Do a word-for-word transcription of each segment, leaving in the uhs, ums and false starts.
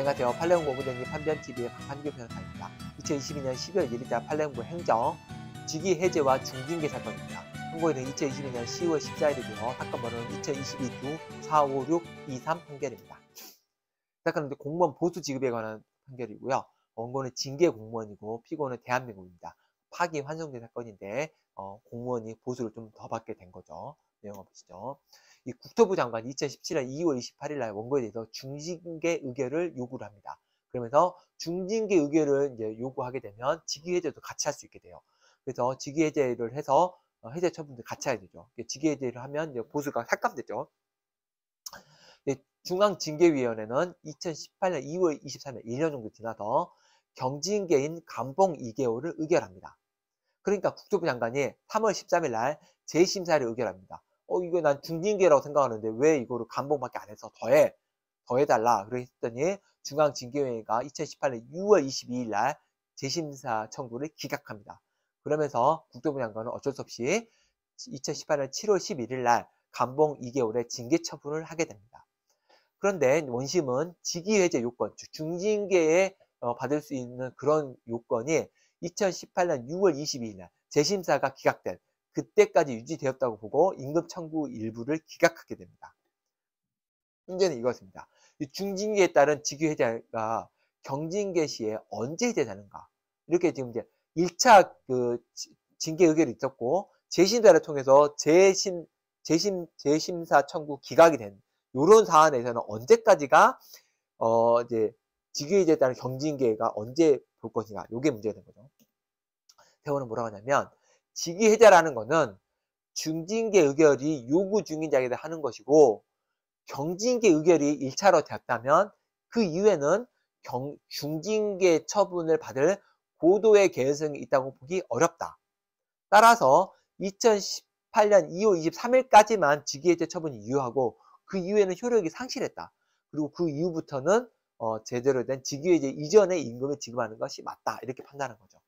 안녕하세요. 판례공보 부정기 판변티비의 박판규 변호사입니다. 이천이십이년 십이월 일일자 판례공보 행정 직위해제와 증징계 사건입니다. 선고일은 이천이십이년 시월 십사일이고요. 사건 번호는 이천이십이 두 사오육이삼 판결입니다. 사건은 공무원 보수 지급에 관한 판결이고요. 원고는 징계 공무원이고 피고는 대한민국입니다. 파기 환송된 사건인데 어, 공무원이 보수를 좀 더 받게 된 거죠. 내용을 보시죠. 이 국토부 장관이 이천십칠년 이월 이십팔일 날 원고에 대해서 중징계 의결을 요구를 합니다. 그러면서 중징계 의결을 이제 요구하게 되면 직위해제도 같이 할 수 있게 돼요. 그래서 직위해제를 해서 해제 처분도 같이 해야 되죠. 직위해제를 하면 이제 보수가 삭감되죠. 중앙징계위원회는 이천십팔년 이월 이십삼일 일년 정도 지나서 경징계인 감봉 이개월을 의결합니다. 그러니까 국토부 장관이 삼월 십삼일 날 재심사를 의결합니다. 어, 이거 난 중징계라고 생각하는데 왜 이거를 감봉밖에 안 해서 더해, 더해달라. 그랬더니 중앙징계위원회가 이천십팔년 유월 이십이일 날 재심사 청구를 기각합니다. 그러면서 국토부 장관은 어쩔 수 없이 이천십팔년 칠월 십일일 날 감봉 이개월의 징계 처분을 하게 됩니다. 그런데 원심은 직위해제 요건, 중징계에 받을 수 있는 그런 요건이 이천십팔년 유월 이십이일 날 재심사가 기각된 그때까지 유지되었다고 보고 임금 청구 일부를 기각하게 됩니다. 문제는 이것입니다. 중징계에 따른 직위해제가 경징계 시에 언제 해제되는가? 이렇게 지금 이제 일차 그 징계 의결이 있었고 재심사를 통해서 재심 재심 재심사 청구 기각이 된 요런 사안에서는 언제까지가 어 이제 직위해제에 따른 경징계가 언제 볼 것인가? 요게 문제가 된 거죠. 대법원은 뭐라고 하냐면 직위해제라는 거는 중징계 의결이 요구 중인 자에게 하는 것이고 경징계 의결이 일차로 되었다면 그 이후에는 경, 중징계 처분을 받을 고도의 개연성이 있다고 보기 어렵다. 따라서 이천십팔년 이월 이십삼일까지만 직위해제 처분이 유효하고 그 이후에는 효력이 상실했다. 그리고 그 이후부터는 어, 제대로 된 직위해제 이전의 임금을 지급하는 것이 맞다. 이렇게 판단한 거죠.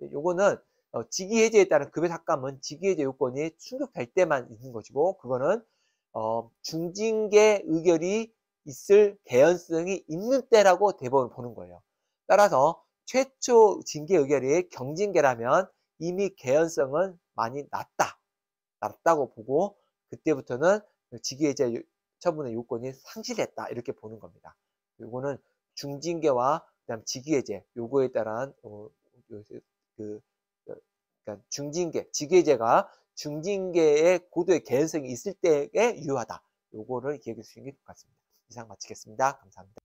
요거는 어, 직위해제에 따른 급여 삭감은 직위해제 요건이 충족될 때만 있는 것이고 그거는 어, 중징계 의결이 있을 개연성이 있는 때라고 대법원 보는 거예요. 따라서 최초 징계 의결이 경징계라면 이미 개연성은 많이 낮다. 낮다고 보고 그때부터는 직위해제 처분의 요건이 상실됐다. 이렇게 보는 겁니다. 요거는 중징계와 그다음 직위해제 요거에 따른 어, 그 그러니까 중징계, 직위해제가 중징계의 고도의 개연성이 있을 때에 유효하다. 요거를 기억해 주시는 게 좋겠습니다. 이상 마치겠습니다. 감사합니다.